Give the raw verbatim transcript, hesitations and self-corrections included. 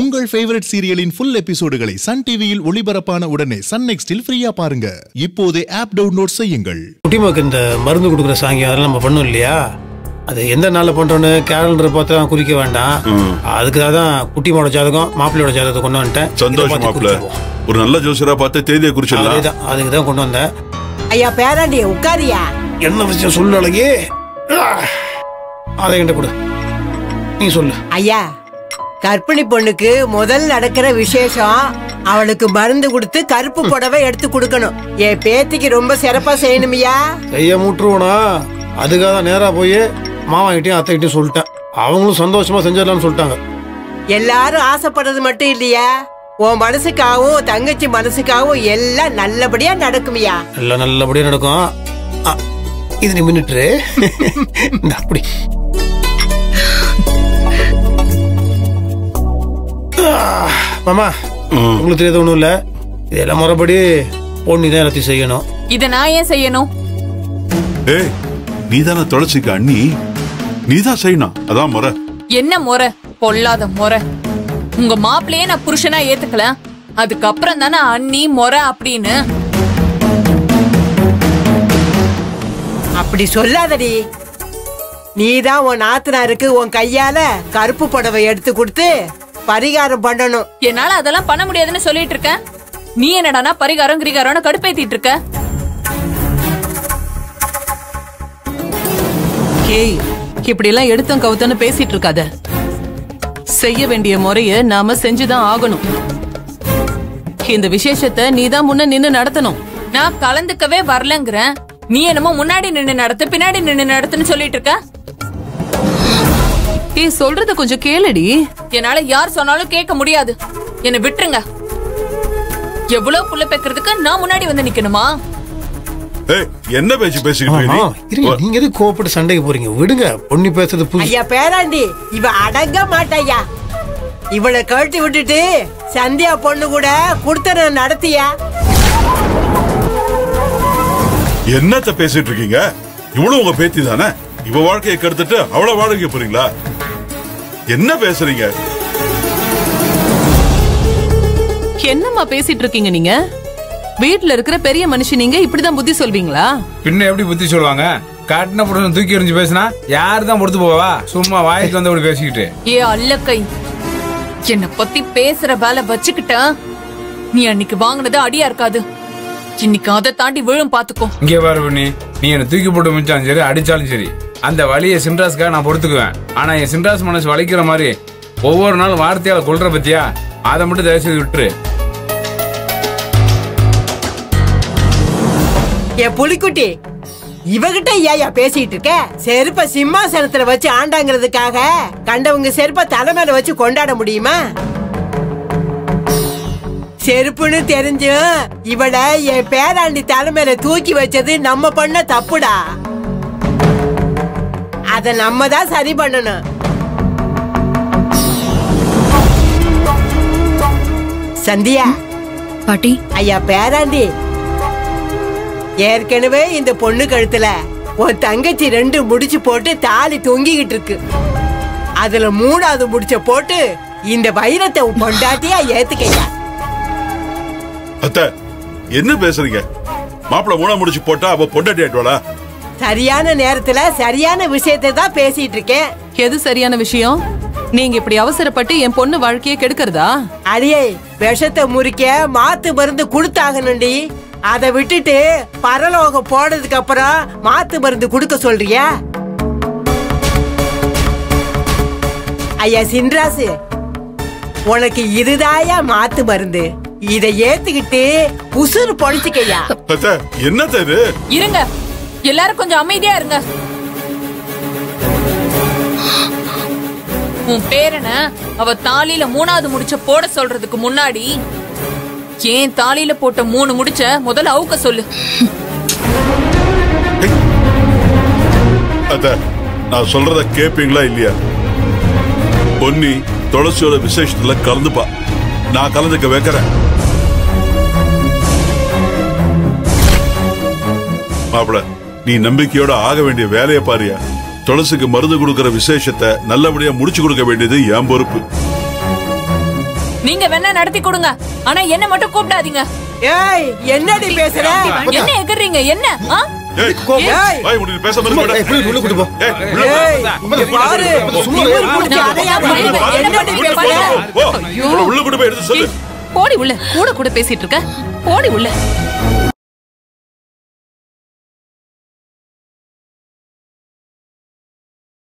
உங்கள் ஃபேவரட் சீரியலின் ஃபுல் எபிசோடுகளை சன் டிவியில் ஒளிபரப்பான உடனே சன் நெக்ஸ்டில் ஃப்ரீயா பாருங்க. இப்போதே ஆப் டவுன்லோட் செய்யுங்கள். குட்டிமாக்கு இந்த மருந்து கொடுக்குற சாங்கியம் அதெல்லாம் நம்ம பண்ணோம் இல்லையா, அது எந்த நாளில் பண்ணுறோன்னு கேலண்டர் பார்த்துலாம் குறிக்க வேண்டாம். அதுக்காக தான் குட்டிமாவோட ஜாதகம் மாப்பிள்ளையோட ஜாதகத்தை கொண்டு வந்துட்டேன். சந்தோஷம் மாப்பிள்ளை ஒரு நல்ல ஜோசியரா பார்த்து தேதியை குறிச்சிடலாம். அதுதான் அதுக்கு தான் கொண்டு வந்தேன். ஐயா பேராண்டி உட்காரியா என்ன விஷயம் சொல்லு அழகே, அதை என்கிட்ட கொடு நீ சொல்லு. ஐயா கர்ப்பிணி பொண்ணுக்கு முதல் நடக்கிற விசேஷம் அவளுக்கு மருந்து கொடுத்து கருப்பு புடவை எடுத்து கொடுக்கணும். என் பேத்திக்கு ரொம்ப சிறப்பா செய்யணுமியா. செய்ய மூட்டுருவோனா அதுக்காக தான் நேரா போய் மாமாகிட்டையும் அத்தைகிட்டையும் சொல்லிட்டேன். அவங்களும் சந்தோஷமா செஞ்சிடலாம்னு சொல்லிட்டாங்க. எல்லாரும் ஆசைப்படுறது மட்டும் இல்லையா, உன் மனசுக்காகவும் தங்கச்சி மனசுக்காகவும் எல்லாம் நல்லபடியா நடக்குமியா. எல்லாம் நல்லபடியா நடக்கும். இது நீ மின்னுட்டு அப்படி மாமா உங்களுக்கு தெரியாது ஒண்ணும் இல்ல, இதெல்லாம் மறுபடி பொண்ணு தான் எல்லாத்தையும் செய்யணும். இத நான் ஏன் செய்யணும்? ஏய் நீதான தொலைச்சிக்க அண்ணி, நீதான் செய்யணும். அதான் முறை. என்ன முறை? பொல்லாத முறை. உங்க மாப்பிள்ளையே நான் புருஷனா ஏத்துக்கல, அதுக்கப்புறம் தானே அண்ணி முறை அப்படின்னு. அப்படி சொல்லாதடி. நீதான் உன் நாத்தனாருக்கு உன் கையால கருப்பு புடவை எடுத்து கொடுத்து பரிகாரம் பண்ணணும். என்னால அதெல்லாம் பண்ண முடியாதுன்னு சொல்லிட்டு இருக்க. நீ என்னடா பரிகாரம் கிரிகாரம் கடுப்பேத்திட்டு இருக்க. ஏய் இப்படி எல்லாம் எடுத்தோம் கவுத்தன்னு பேசிட்டு இருக்காத. செய்ய வேண்டிய முறைய நாம செஞ்சுதான் ஆகணும். இந்த விசேஷத்தை நீதான் முன்ன நின்னு நடத்தணும். நான் கலந்துக்கவே வரலங்கிற. நீ என்னமோ முன்னாடி நின்னு நடத்து பின்னாடி நின்னு நடத்துன்னு சொல்லிட்டு இருக்க. ஏ சொல்றத கொஞ்சம் கேளடி. என்னால யார் சொன்னாலும் கேட்க முடியாது. என்ன விட்டுருங்க. எவ்வளவு புள்ள பேக்கிறதுக்கு நான் முன்னாடி வந்து நிக்கணுமா? ஏய் என்ன பேசி பேசிக்கிட்டே இருக்கீங்க? நீங்க எது கோபப்பட்டு சண்டைக்கு போறீங்க? விடுங்க. பொண்ணி பேசுறது புடி. ஐயா பேராண்டி இவ அடங்க மாட்டாயா. இவளை கழட்டி விட்டுட்டு சந்தியா பொண்ணு கூட குடுத்தன நடத்தியா. என்னத்த பேசிட்டு இருக்கீங்க? இவ்வளவு உங்க பேத்தி தானே, இவ வாழ்க்கையை கெடுத்துட்டு அவ்வளவு வாழ்க்கை போறீங்களா? என்ன பேசுறீங்க? என்னம்மா பேசிட்டு இருக்கீங்க நீங்க? வீட்ல இருக்கிற பெரிய மனுஷன் நீங்க இப்படிதான் புத்தி சொல்வீங்களா? பின்ன எப்படி புத்தி சொல்வாங்க? காட்டின புடவை தூக்கி எறிஞ்சு பேசினா யாருதான் பொறுத்து போவா? சும்மா வாய்க்கு வந்து அப்படி பேசிக்கிட்டு. ஏ அல்லக்கை என்ன பத்தி பேசுற வேலை வச்சுக்கிட்டா நீ அன்னைக்கு வாங்கினது அடியா இருக்காது, இன்னைக்கு அதை தாண்டி விழும். பாத்துக்கோ. இங்க பாரு பண்ணி, நீ என்ன தூக்கி போட்டு முடிச்சாலும் சரி அடிச்சாலும் சரி அந்த வலியை சின்ராஸ்க்காக நான் பொறுத்துக்குவேன். ஆனா என் சின்ராஸ் மனசு வலிக்கிற மாதிரி ஒவ்வொரு நாள் வார்த்தையால கொள்ற பத்தியா, அதை மட்டும் தயவு செய்து விட்டுரு. என் புலிக்குட்டி இவகிட்ட ஏயா பேசிட்டு இருக்க? செருப்ப சிம்மாசனத்துல வச்சு ஆண்டாங்கிறதுக்காக கண்டவங்க செருப்ப தலைமையில வச்சு கொண்டாட முடியுமா? செருப்புன்னு தெரிஞ்சும் இவள என் பேராண்டி தலைமையில தூக்கி வச்சது நம்ம பண்ண தப்புடா. அத நம்ம தான் சரி பண்ணணும். சந்தியா பாட்டி ஐயா பேராண்டி ஏற்கனவே இந்த பொண்ணு கழுத்துல உன் தங்கச்சி ரெண்டு முடிச்சு போட்டு தாலி தொங்கிக்கிட்டு இருக்கு. அதுல மூணாவது முடிச்ச போட்டு இந்த வைரத்தை பொண்டாட்டியா ஏத்துக்கையா. அத்த என்ன பேசுறீங்க? மாப்பிள்ள மூணா முடிச்சு போட்டா அவ பொண்டாட்டி ஆயிடுவாளா? சரியான நேரத்துல சரியான விஷயத்தை தான் பேசிட்டு இருக்கேன். எது சரியான விஷயம்? நீங்க இப்படி அவசரப்பட்டு என் பொண்ணு வாழ்க்கையை கெடுக்கிறதா? அடியே விஷத்தை முறிக்க மாத்து மருந்து கொடுத்தாகணும்டி. அதை விட்டுட்டு பரலோகம் போனதுக்கு அப்புறம் மாத்து மருந்து கொடுக்க சொல்றியா? ஐயா சின்ராசு உனக்கு இதுதாயா மாத்து மருந்து. இதை ஏத்துக்கிட்டு உசுறு பொழிச்சுக்கையா. என்னது இது? இருங்க எல்லாரும் கொஞ்சம் அமைதியா இருங்க. உன் பேரன அவ தாலியில மூணாவது முடிச்ச போட சொல்றதுக்கு முன்னாடி ஏன் தாலியில போட்ட மூணு முடிச்ச முதல்ல அவுக்க சொல்லு. அத நான் சொல்றத கேப்பீங்களா இல்லையா? பொன்னி துளசியோட விசேஷத்துல கலந்துப்பா, நான் கலந்துக்க வைக்கிறேன். மாப்பிள நீ நம்பிக்கையோட ஆக வேண்டிய வேலையை பாரியா. துளசிக்கு மருந்து கொடுக்கிற விசேஷத்தை நல்லபடியா முடிச்சு கொடுக்க வேண்டியது என் பொறுப்பு. நீங்க வேணா நடத்தி கொடுங்க. ஆனா என்ன மட்டும் கூப்பிடாதீங்க. ஏய் என்னடி பேசுற? என்ன ஏக்குறீங்க? என்ன? ஏய் ஏய் போய் உள்ள பேசாம இருடா. ஏய் உள்ள கூட்டி போ. ஏய் பாரு சும்மா இரு. அதையா என்ன பண்ணீங்க பாரு. ஐயோ உள்ள கூட்டி போய் எடுத்து சொல்லு. போடி உள்ள. கூட கூட பேசிட்டு இருக்க. போடி உள்ள.